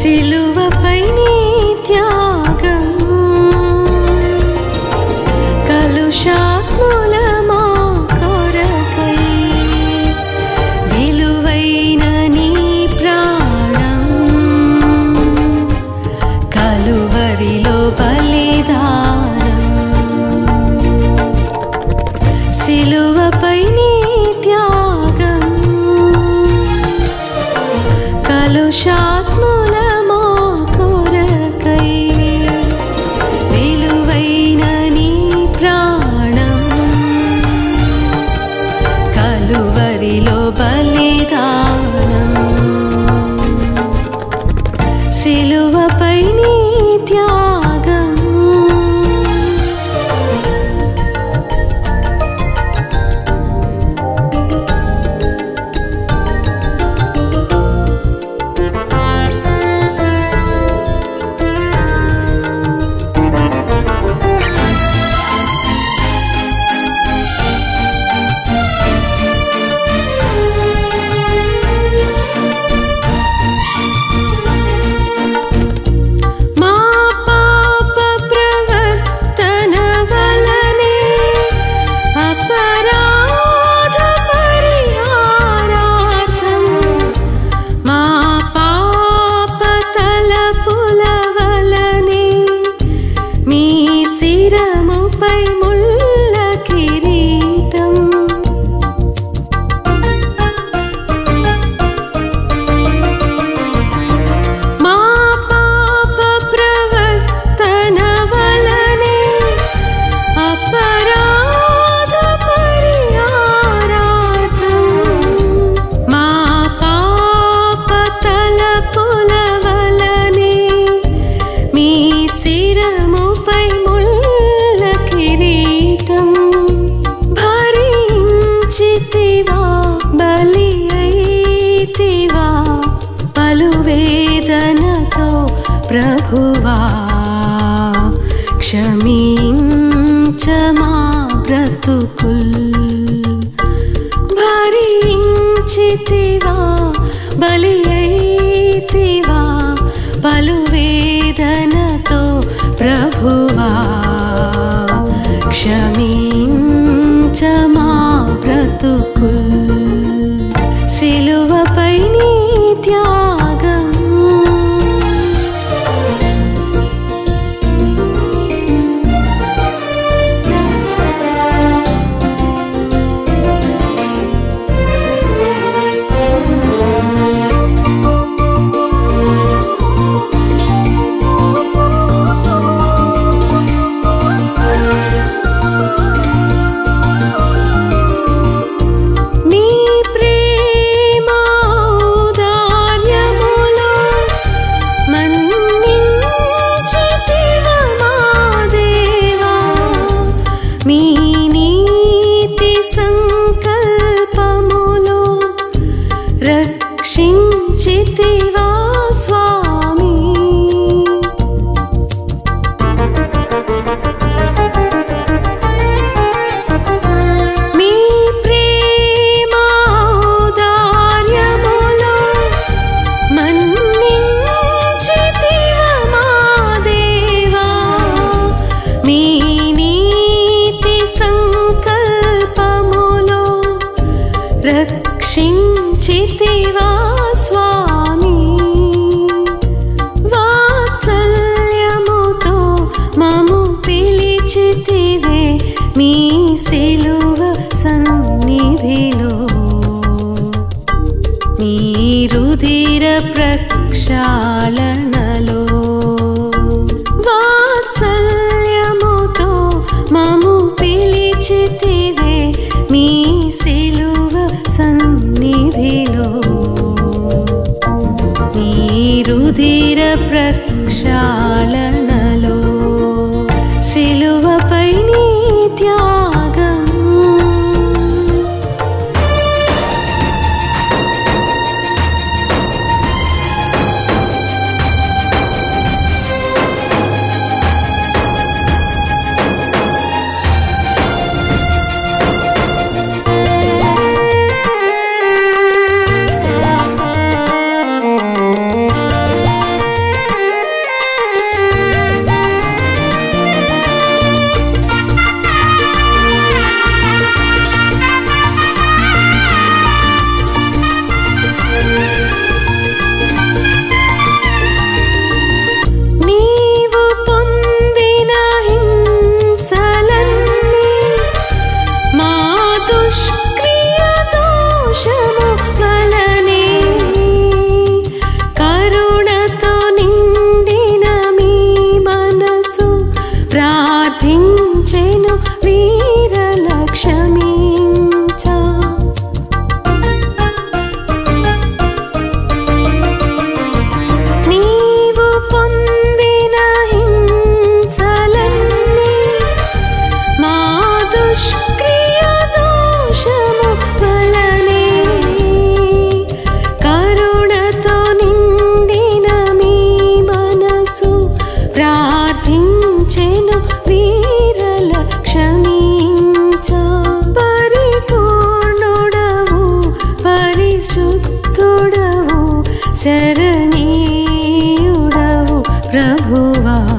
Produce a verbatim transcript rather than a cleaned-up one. सिलुवा पै नी त्यागम कलुषात्मुलमा कोरकै विलुवैन नी प्राणं कलुवरिलो बलिदानं सिलुवा पै नी त्यागम कलुषात्मुलमा सिलुवा पै नी त्यागम। प्रभुवा क्षमिंच मा ब्रतुकुल भरिंचितिवा बलियैतिवा पलुवेदनतो प्रभुवा क्षमिंच मा ब्रतुकुल सिलुवा पै नी त्यागम। रक्षिंचितिवा स्वामी मी प्रेमौदार्यमुलो मन्निंचितिवा मा देवा मी नीति संकल्पमुलो रक्षिंचितिवा सिलुव सन्निधिलो नी रुधिर प्रक्षालनलो वात्सल्यमुतो ममु पिलिचितिवे मी सिलुव सन्निधिलो नी रुधिर प्रक्षालनलो सिलुव पै नी त्यागम। शरणे उड़वु प्रभुवा।